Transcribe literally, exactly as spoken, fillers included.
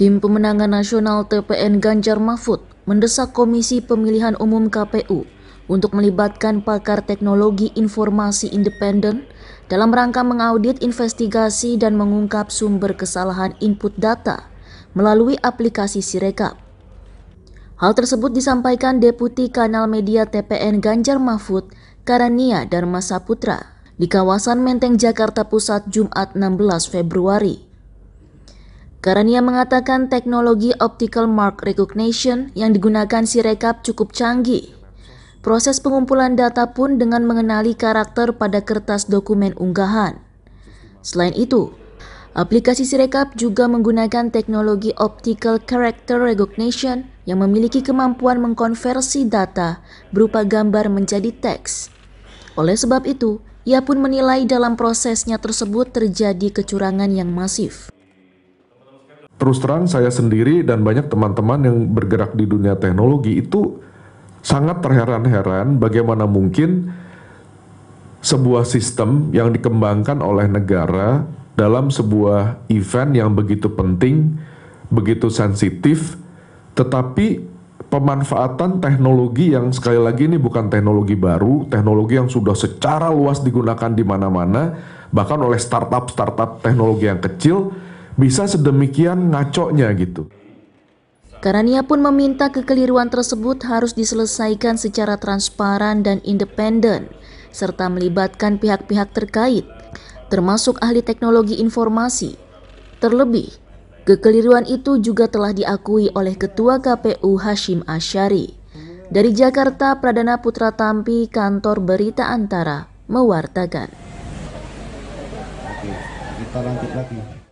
Tim Pemenangan Nasional T P N Ganjar Mahfud mendesak Komisi Pemilihan Umum K P U untuk melibatkan pakar teknologi informasi independen dalam rangka mengaudit investigasi dan mengungkap sumber kesalahan input data melalui aplikasi Sirekap. Hal tersebut disampaikan Deputi Kanal Media T P N Ganjar Mahfud, Karaniya Dharmasaputra, di kawasan Menteng, Jakarta Pusat, Jumat enam belas Februari. Karaniya mengatakan teknologi Optical Mark Recognition yang digunakan Sirekap cukup canggih. Proses pengumpulan data pun dengan mengenali karakter pada kertas dokumen unggahan. Selain itu, aplikasi Sirekap juga menggunakan teknologi Optical Character Recognition yang memiliki kemampuan mengkonversi data berupa gambar menjadi teks. Oleh sebab itu, ia pun menilai dalam prosesnya tersebut terjadi kecurangan yang masif. Terus terang, saya sendiri dan banyak teman-teman yang bergerak di dunia teknologi itu sangat terheran-heran bagaimana mungkin sebuah sistem yang dikembangkan oleh negara dalam sebuah event yang begitu penting, begitu sensitif, tetapi pemanfaatan teknologi yang sekali lagi ini bukan teknologi baru, teknologi yang sudah secara luas digunakan di mana-mana, bahkan oleh startup-startup teknologi yang kecil, bisa sedemikian ngacoknya gitu. Karaniya pun meminta kekeliruan tersebut harus diselesaikan secara transparan dan independen, serta melibatkan pihak-pihak terkait, termasuk ahli teknologi informasi. Terlebih, kekeliruan itu juga telah diakui oleh Ketua K P U Hasyim Asyari. Dari Jakarta, Pradanna Putra Tampi, Kantor Berita Antara, mewartakan. Oke, kita lanjut lagi.